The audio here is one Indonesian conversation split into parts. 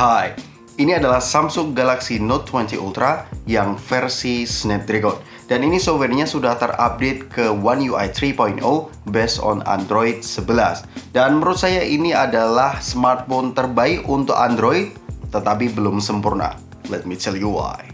Hai, ini adalah Samsung Galaxy Note 20 Ultra yang versi Snapdragon. Dan ini softwarenya sudah terupdate ke One UI 3.0 based on Android 11. Dan menurut saya ini adalah smartphone terbaik untuk Android, tetapi belum sempurna. Let me tell you why.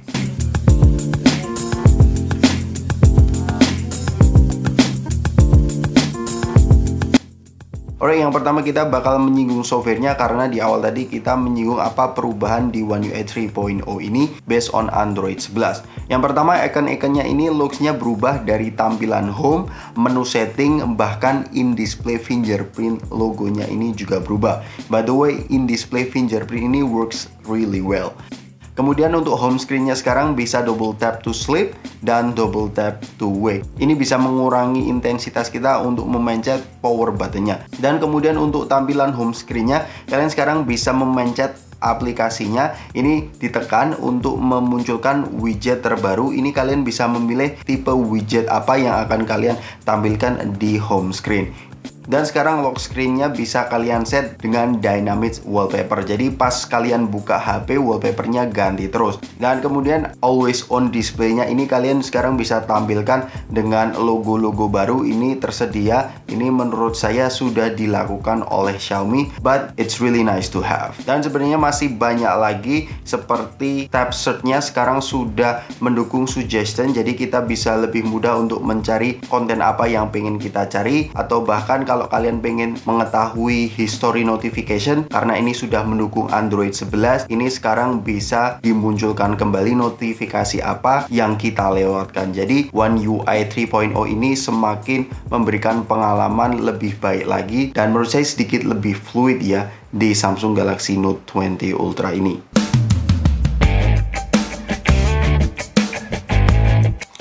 Alright, yang pertama kita bakal menyinggung softwarenya karena di awal tadi kita menyinggung apa perubahan di One UI 3.0 ini based on Android 11. Yang pertama, icon-iconnya ini looks-nya berubah dari tampilan home, menu setting, bahkan in-display fingerprint logonya ini juga berubah. By the way, in-display fingerprint ini works really well. Kemudian untuk home screen-nya sekarang bisa double tap to sleep dan double tap to wake. Ini bisa mengurangi intensitas kita untuk memencet power button-nya. Dan kemudian untuk tampilan home screen-nya, kalian sekarang bisa memencet aplikasinya. Ini ditekan untuk memunculkan widget terbaru. Ini kalian bisa memilih tipe widget apa yang akan kalian tampilkan di home screen. Dan sekarang lock screen-nya bisa kalian set dengan dynamic wallpaper. Jadi pas kalian buka HP, wallpapernya ganti terus. Dan kemudian always on display-nya ini kalian sekarang bisa tampilkan dengan logo-logo baru. Ini tersedia. Ini menurut saya sudah dilakukan oleh Xiaomi, but it's really nice to have. Dan sebenarnya masih banyak lagi, seperti tab search-nya sekarang sudah mendukung suggestion. Jadi kita bisa lebih mudah untuk mencari konten apa yang pengen kita cari, atau bahkan kalau kalian pengen mengetahui history notification, karena ini sudah mendukung Android 11, ini sekarang bisa dimunculkan kembali notifikasi apa yang kita lewatkan. Jadi One UI 3.0 ini semakin memberikan pengalaman lebih baik lagi, dan menurut saya sedikit lebih fluid ya di Samsung Galaxy Note 20 Ultra ini.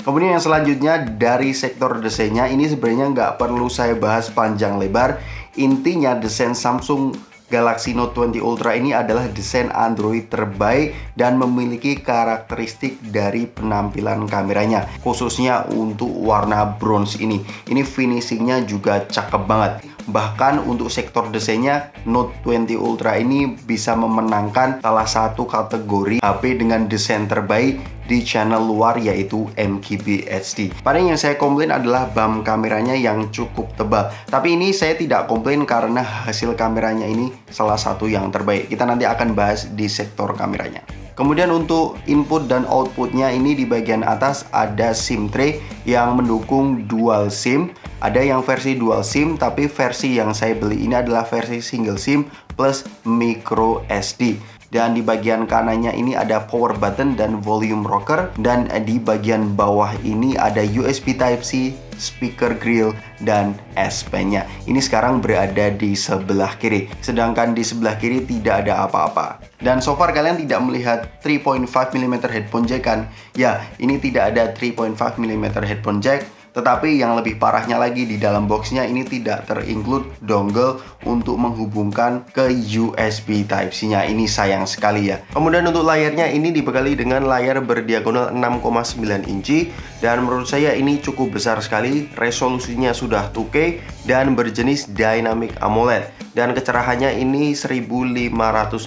Kemudian yang selanjutnya dari sektor desainnya, ini sebenarnya nggak perlu saya bahas panjang lebar. Intinya desain Samsung Galaxy Note 20 Ultra ini adalah desain Android terbaik dan memiliki karakteristik dari penampilan kameranya, khususnya untuk warna bronze ini. Ini finishingnya juga cakep banget. Bahkan untuk sektor desainnya, Note 20 Ultra ini bisa memenangkan salah satu kategori HP dengan desain terbaik di channel luar, yaitu MKBHD. Paling yang saya komplain adalah bump kameranya yang cukup tebal. Tapi ini saya tidak komplain karena hasil kameranya ini salah satu yang terbaik. Kita nanti akan bahas di sektor kameranya. Kemudian untuk input dan outputnya ini di bagian atas ada SIM tray yang mendukung dual SIM. Ada yang versi dual SIM, tapi versi yang saya beli ini adalah versi single SIM plus micro SD. Dan di bagian kanannya ini ada power button dan volume rocker. Dan di bagian bawah ini ada USB Type-C, speaker grill, dan S Pen-nya. Ini sekarang berada di sebelah kiri. Sedangkan di sebelah kiri tidak ada apa-apa. Dan so far kalian tidak melihat 3.5mm headphone jack kan? Ya, ini tidak ada 3.5mm headphone jack. Tetapi yang lebih parahnya lagi, di dalam boxnya ini tidak terinclude dongle untuk menghubungkan ke USB Type-C-nya. Ini sayang sekali ya. Kemudian untuk layarnya ini dibekali dengan layar berdiagonal 6,9 inci. Dan menurut saya ini cukup besar sekali. Resolusinya sudah 2K dan berjenis Dynamic AMOLED. Dan kecerahannya ini 1500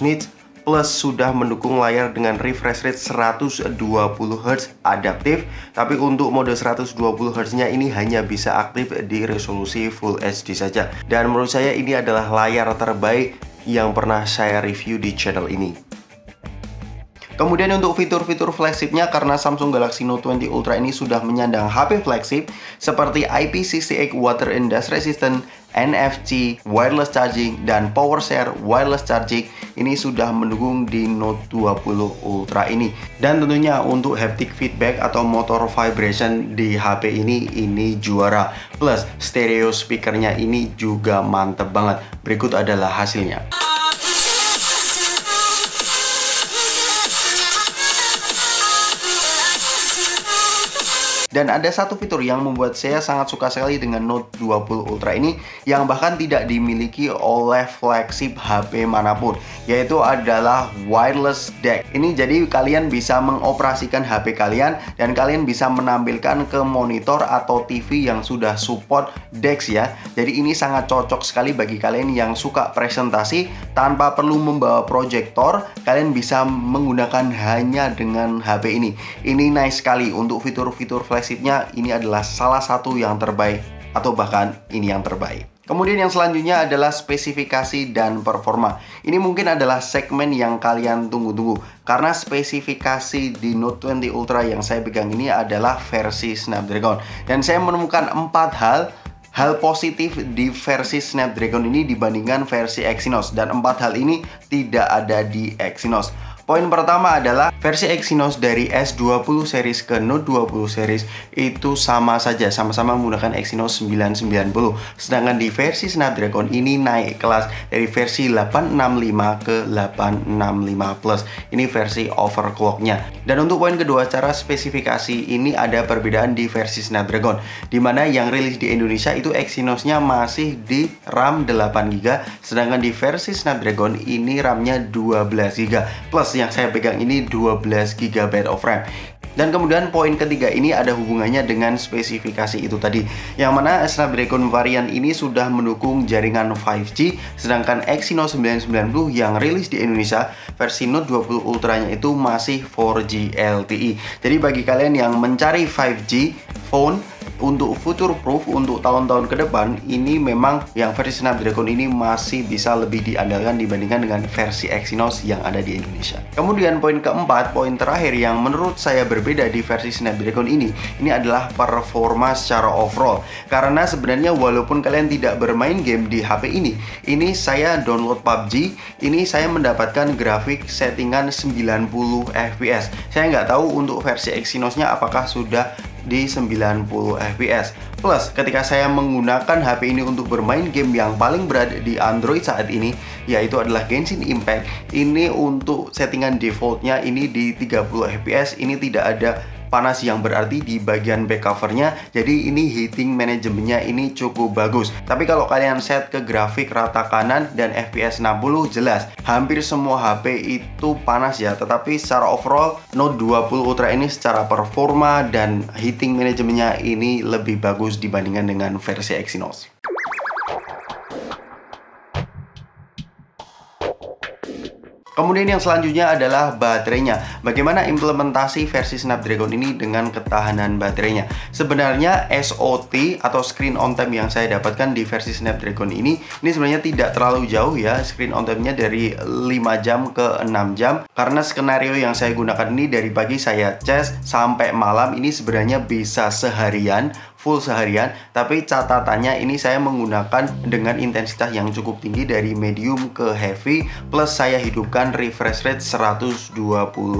nits. Plus sudah mendukung layar dengan refresh rate 120Hz adaptif, tapi untuk mode 120Hz-nya ini hanya bisa aktif di resolusi Full HD saja. Dan menurut saya ini adalah layar terbaik yang pernah saya review di channel ini. Kemudian untuk fitur-fitur flagship-nya, karena Samsung Galaxy Note 20 Ultra ini sudah menyandang HP flagship seperti IP68 water and dust resistant, NFC, wireless charging, dan power share wireless charging. Ini sudah mendukung di Note 20 Ultra ini. Dan tentunya untuk haptic feedback atau motor vibration di HP ini juara. Plus stereo speakernya ini juga mantep banget. Berikut adalah hasilnya. Dan ada satu fitur yang membuat saya sangat suka sekali dengan Note 20 Ultra ini, yang bahkan tidak dimiliki oleh flagship HP manapun, yaitu adalah wireless deck. Ini jadi kalian bisa mengoperasikan HP kalian dan kalian bisa menampilkan ke monitor atau TV yang sudah support DeX ya. Jadi ini sangat cocok sekali bagi kalian yang suka presentasi tanpa perlu membawa proyektor. Kalian bisa menggunakan hanya dengan HP ini. Ini nice sekali untuk fitur-fitur flagshipnya. Ini adalah salah satu yang terbaik, atau bahkan ini yang terbaik. Kemudian yang selanjutnya adalah spesifikasi dan performa. Ini mungkin adalah segmen yang kalian tunggu-tunggu, karena spesifikasi di Note 20 Ultra yang saya pegang ini adalah versi Snapdragon. Dan saya menemukan 4 hal positif di versi Snapdragon ini dibandingkan versi Exynos, dan 4 hal ini tidak ada di Exynos. Poin pertama adalah versi Exynos dari S20 series ke Note 20 series itu sama-sama menggunakan Exynos 990. Sedangkan di versi Snapdragon ini naik kelas dari versi 865 ke 865+. Ini versi overclocknya. Dan untuk poin kedua, cara spesifikasi ini ada perbedaan di versi Snapdragon, dimana yang rilis di Indonesia itu Exynosnya masih di RAM 8GB, sedangkan di versi Snapdragon ini RAM-nya 12GB plus yang saya pegang ini 12GB of RAM. Dan kemudian poin ketiga ini ada hubungannya dengan spesifikasi itu tadi, yang mana Snapdragon varian ini sudah mendukung jaringan 5G, sedangkan Exynos 990 yang rilis di Indonesia versi Note 20 Ultra-nya itu masih 4G LTE. Jadi bagi kalian yang mencari 5G phone untuk future proof untuk tahun-tahun ke depan, ini memang yang versi Snapdragon ini masih bisa lebih diandalkan dibandingkan dengan versi Exynos yang ada di Indonesia. Kemudian poin keempat, poin terakhir yang menurut saya berbeda di versi Snapdragon ini adalah performa secara overall. Karena sebenarnya walaupun kalian tidak bermain game di HP ini saya download PUBG, ini saya mendapatkan grafik settingan 90 fps. Saya nggak tahu untuk versi Exynos-nya apakah sudah di 90 fps. Plus ketika saya menggunakan HP ini untuk bermain game yang paling berat di Android saat ini, yaitu adalah Genshin Impact, ini untuk settingan defaultnya ini di 30 fps. Ini tidak ada panas yang berarti di bagian back covernya, jadi ini heating manajemennya ini cukup bagus. Tapi kalau kalian set ke grafik rata kanan dan FPS 60, jelas hampir semua HP itu panas ya. Tetapi secara overall Note 20 Ultra ini secara performa dan heating manajemennya ini lebih bagus dibandingkan dengan versi Exynos. Kemudian yang selanjutnya adalah baterainya. Bagaimana implementasi versi Snapdragon ini dengan ketahanan baterainya? Sebenarnya SOT atau screen on time yang saya dapatkan di versi Snapdragon ini sebenarnya tidak terlalu jauh ya. Screen on time-nya dari 5 jam ke 6 jam. Karena skenario yang saya gunakan ini dari pagi saya cas sampai malam, ini sebenarnya bisa seharian, full seharian. Tapi catatannya ini saya menggunakan dengan intensitas yang cukup tinggi dari medium ke heavy, plus saya hidupkan refresh rate 120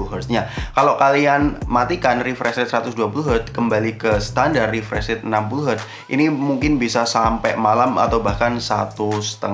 Hz nya. Kalau kalian matikan refresh rate 120 Hz, kembali ke standar refresh rate 60 Hz, ini mungkin bisa sampai malam atau bahkan 1,5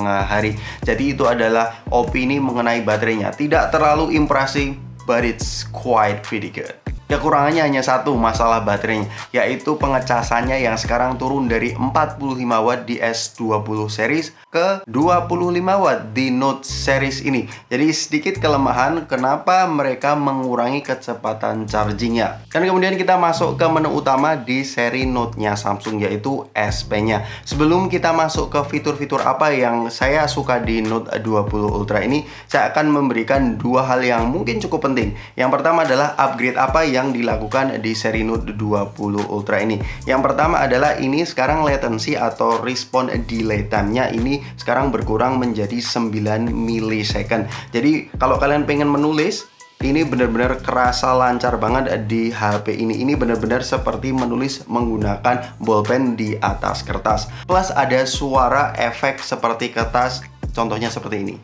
hari. Jadi itu adalah opini mengenai baterainya. Tidak terlalu impressive, but it's quite pretty good. Kekurangannya hanya satu, masalah baterainya, yaitu pengecasannya yang sekarang turun dari 45 watt di S20 series ke 25 watt di Note series ini. Jadi sedikit kelemahan kenapa mereka mengurangi kecepatan chargingnya. Dan kemudian kita masuk ke menu utama di seri Note-nya Samsung, yaitu S Pen-nya. Sebelum kita masuk ke fitur-fitur apa yang saya suka di Note 20 Ultra ini, saya akan memberikan 2 hal yang mungkin cukup penting. Yang pertama adalah upgrade apa yang dilakukan di seri Note 20 Ultra ini. Yang pertama adalah ini sekarang latency atau respon delay time-nya ini sekarang berkurang menjadi 9 millisecond. Jadi kalau kalian pengen menulis, ini benar-benar kerasa lancar banget di HP ini benar-benar seperti menulis menggunakan bolpen di atas kertas. Plus ada suara efek seperti kertas, contohnya seperti ini.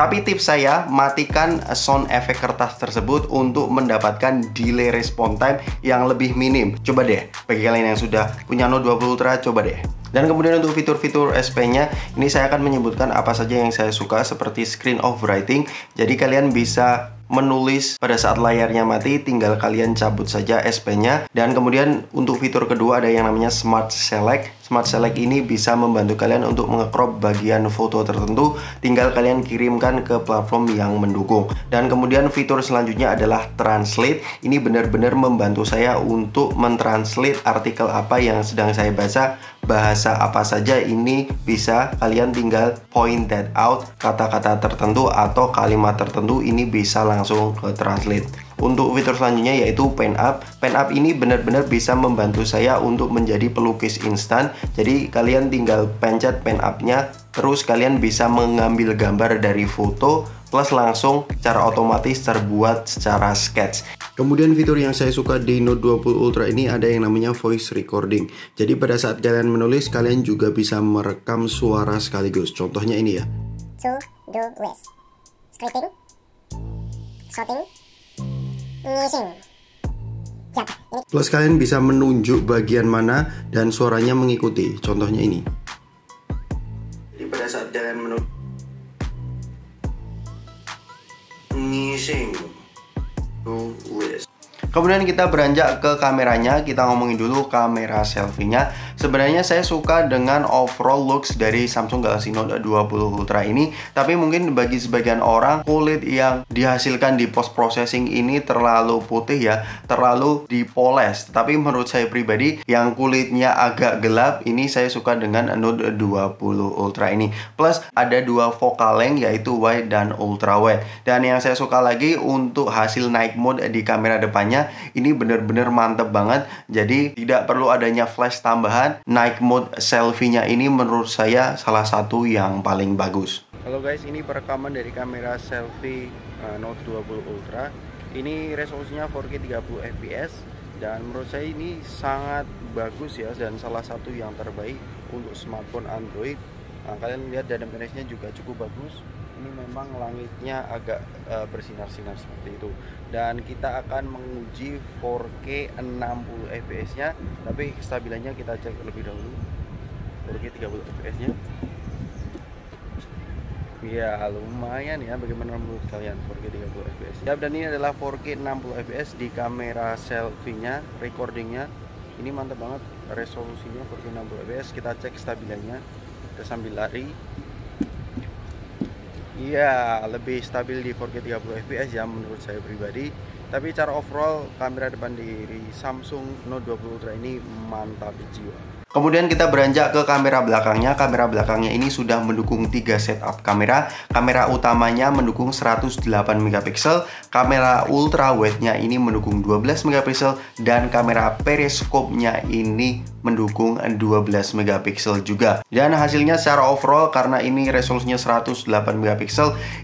Tapi tips saya, matikan sound efek kertas tersebut untuk mendapatkan delay response time yang lebih minim. Coba deh, bagi kalian yang sudah punya Note 20 Ultra, coba deh. Dan kemudian untuk fitur-fitur SP-nya, ini saya akan menyebutkan apa saja yang saya suka, seperti screen overwriting. Jadi kalian bisa menulis pada saat layarnya mati, tinggal kalian cabut saja SP-nya. Dan kemudian untuk fitur kedua ada yang namanya Smart Select. Smart Select ini bisa membantu kalian untuk mengecrop bagian foto tertentu, tinggal kalian kirimkan ke platform yang mendukung. Dan kemudian fitur selanjutnya adalah Translate. Ini benar-benar membantu saya untuk mentranslate artikel apa yang sedang saya baca, bahasa apa saja. Ini bisa kalian tinggal point that out, kata-kata tertentu atau kalimat tertentu ini bisa langsung ke translate. Untuk fitur selanjutnya yaitu Pen Up. Pen Up ini benar-benar bisa membantu saya untuk menjadi pelukis instan. Jadi kalian tinggal pencet Pen Up-nya, terus kalian bisa mengambil gambar dari foto, plus langsung secara otomatis terbuat secara sketch. Kemudian fitur yang saya suka di Note 20 Ultra ini ada yang namanya voice recording. Jadi pada saat kalian menulis, kalian juga bisa merekam suara sekaligus. Contohnya ini ya. To do list. Scripting. Sorting. Plus kalian bisa menunjuk bagian mana dan suaranya mengikuti. Contohnya ini. Jadi pada saat kalian menulis ngising. Kemudian kita beranjak ke kameranya, kita ngomongin dulu kamera selfie-nya. Sebenarnya saya suka dengan overall looks dari Samsung Galaxy Note 20 Ultra ini, tapi mungkin bagi sebagian orang kulit yang dihasilkan di post processing ini terlalu putih ya, terlalu dipoles. Tapi menurut saya pribadi yang kulitnya agak gelap ini saya suka dengan Note 20 Ultra ini. Plus ada dua focal length yaitu wide dan ultra wide. Dan yang saya suka lagi untuk hasil night mode di kamera depannya. Ini benar-benar mantep banget. Jadi tidak perlu adanya flash tambahan. Night mode selfie-nya ini menurut saya salah satu yang paling bagus. Halo guys, ini perekaman dari kamera selfie Note 20 Ultra. Ini resolusinya 4K 30fps. Dan menurut saya ini sangat bagus ya, dan salah satu yang terbaik untuk smartphone Android. Nah, kalian lihat dynamic range-nya juga cukup bagus. Ini memang langitnya agak bersinar-sinar seperti itu. Dan kita akan menguji 4K 60 fps nya, tapi stabilannya kita cek terlebih dahulu. 4K 30 fps nya ya lumayan ya, bagaimana menurut kalian 4K 30 fps ya. Dan ini adalah 4K 60 fps di kamera selfie nya, recording nya ini mantap banget. Resolusinya 4K 60 fps, kita cek stabilannya, kita sambil lari. Iya, lebih stabil di 4K 30fps ya menurut saya pribadi. Tapi cara overall kamera depan dari Samsung Note 20 Ultra ini mantap jiwa. Kemudian kita beranjak ke kamera belakangnya. Kamera belakangnya ini sudah mendukung 3 setup kamera. Kamera utamanya mendukung 108 MP, kamera ultra wide-nya ini mendukung 12 MP, dan kamera periskopnya ini mendukung 12 MP juga. Dan hasilnya secara overall, karena ini resolusinya 108 MP,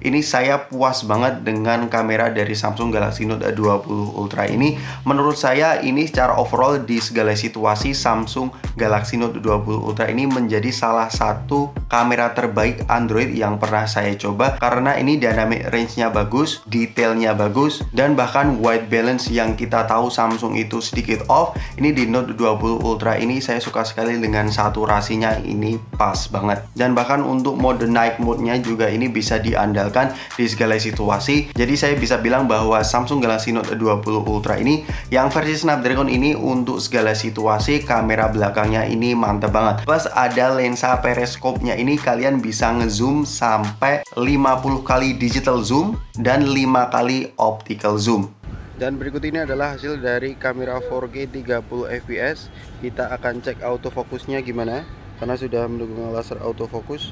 ini saya puas banget dengan kamera dari Samsung Galaxy Note 20 Ultra ini. Menurut saya ini secara overall di segala situasi Samsung Galaxy Note 20 Ultra ini menjadi salah satu kamera terbaik Android yang pernah saya coba, karena ini dynamic range-nya bagus, detailnya bagus, dan bahkan white balance yang kita tahu Samsung itu sedikit off, ini di Note 20 Ultra ini saya suka sekali dengan saturasinya, ini pas banget. Dan bahkan untuk mode night mode-nya juga ini bisa diandalkan di segala situasi. Jadi saya bisa bilang bahwa Samsung Galaxy Note 20 Ultra ini yang versi Snapdragon ini untuk segala situasi, kamera belakangnya ini mantep banget. Plus ada lensa periskopnya ini, kalian bisa ngezoom sampai 50 kali digital zoom dan 5 kali optical zoom. Dan berikut ini adalah hasil dari kamera 4K 30fps. Kita akan cek autofocusnya gimana, karena sudah mendukung laser autofocus.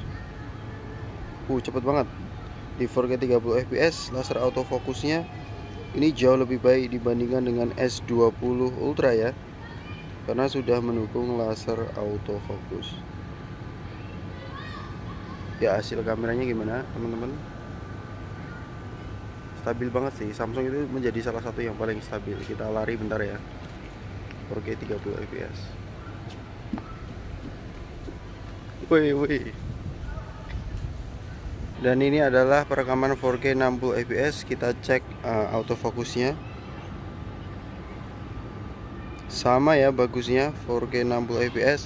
Cepet banget. Di 4K 30fps laser autofocusnya ini jauh lebih baik dibandingkan dengan S20 Ultra ya, karena sudah mendukung laser autofocus. Ya, hasil kameranya gimana teman-teman? Stabil banget sih, Samsung itu menjadi salah satu yang paling stabil. Kita lari bentar ya, 4K 30fps. Woi woi. Dan ini adalah perekaman 4K 60 fps. Kita cek autofocusnya. Sama ya bagusnya, 4K 60 fps.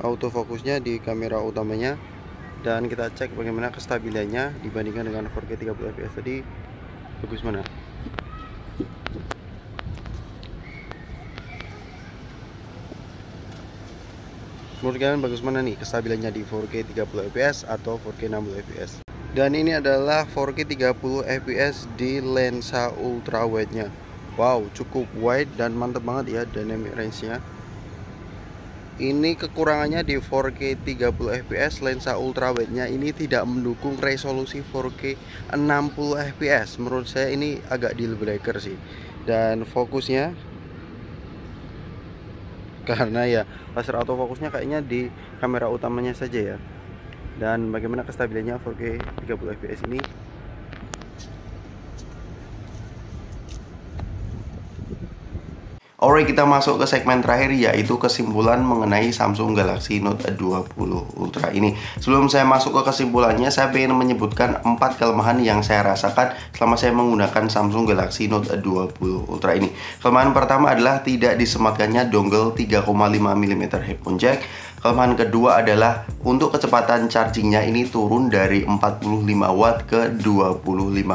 Autofocusnya di kamera utamanya. Dan kita cek bagaimana kestabilannya dibandingkan dengan 4K 30 fps tadi. Bagus mana? Menurut kalian bagus mana nih kestabilannya di 4K 30 fps atau 4K 60 fps? Dan ini adalah 4K 30 fps di lensa ultra wide-nya. Wow, cukup wide dan mantep banget ya dynamic range-nya. Ini kekurangannya di 4K 30 fps lensa ultra wide-nya ini tidak mendukung resolusi 4K 60 fps. Menurut saya ini agak deal breaker sih. Dan fokusnya, karena ya laser autofocusnya kayaknya di kamera utamanya saja ya. Dan bagaimana kestabilannya 4K 30 fps ini? Alright, kita masuk ke segmen terakhir, yaitu kesimpulan mengenai Samsung Galaxy Note 20 Ultra ini. Sebelum saya masuk ke kesimpulannya, saya ingin menyebutkan 4 kelemahan yang saya rasakan selama saya menggunakan Samsung Galaxy Note 20 Ultra ini. Kelemahan pertama adalah tidak disematkannya dongle 3,5 mm headphone jack. Kelemahan kedua adalah untuk kecepatan chargingnya ini turun dari 45 watt ke 25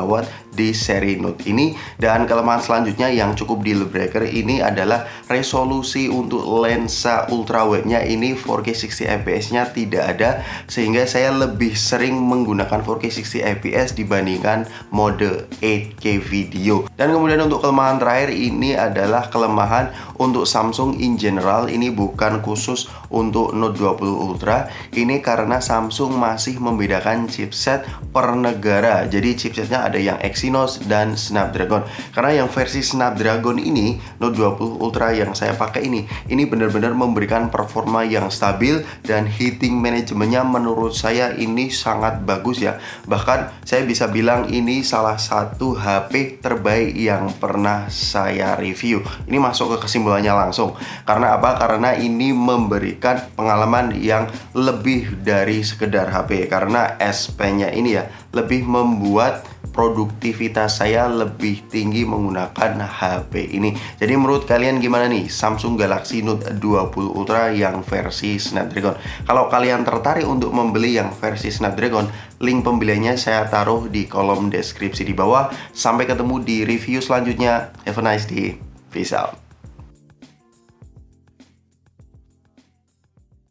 watt di seri Note ini. Dan kelemahan selanjutnya yang cukup deal breaker ini adalah resolusi untuk lensa ultra wide-nya ini 4K 60 fps-nya tidak ada, sehingga saya lebih sering menggunakan 4K 60 fps dibandingkan mode 8K video. Dan kemudian untuk kelemahan terakhir ini adalah kelemahan untuk Samsung in general, ini bukan khusus untuk Note 20 Ultra ini, karena Samsung masih membedakan chipset per negara. Jadi chipsetnya ada yang Exynos dan Snapdragon. Karena yang versi Snapdragon ini, Note 20 Ultra yang saya pakai ini benar-benar memberikan performa yang stabil, dan heating manajemennya menurut saya ini sangat bagus ya. Bahkan saya bisa bilang ini salah satu HP terbaik yang pernah saya review. Ini masuk ke kesimpulannya langsung. Karena apa? Karena ini memberikan pengalaman yang lebih dari sekedar HP, karena SP-nya ini ya lebih membuat produktivitas saya lebih tinggi menggunakan HP ini. Jadi menurut kalian gimana nih Samsung Galaxy Note 20 Ultra yang versi Snapdragon? Kalau kalian tertarik untuk membeli yang versi Snapdragon, link pembeliannya saya taruh di kolom deskripsi di bawah. Sampai ketemu di review selanjutnya. Have a nice day. Peace out.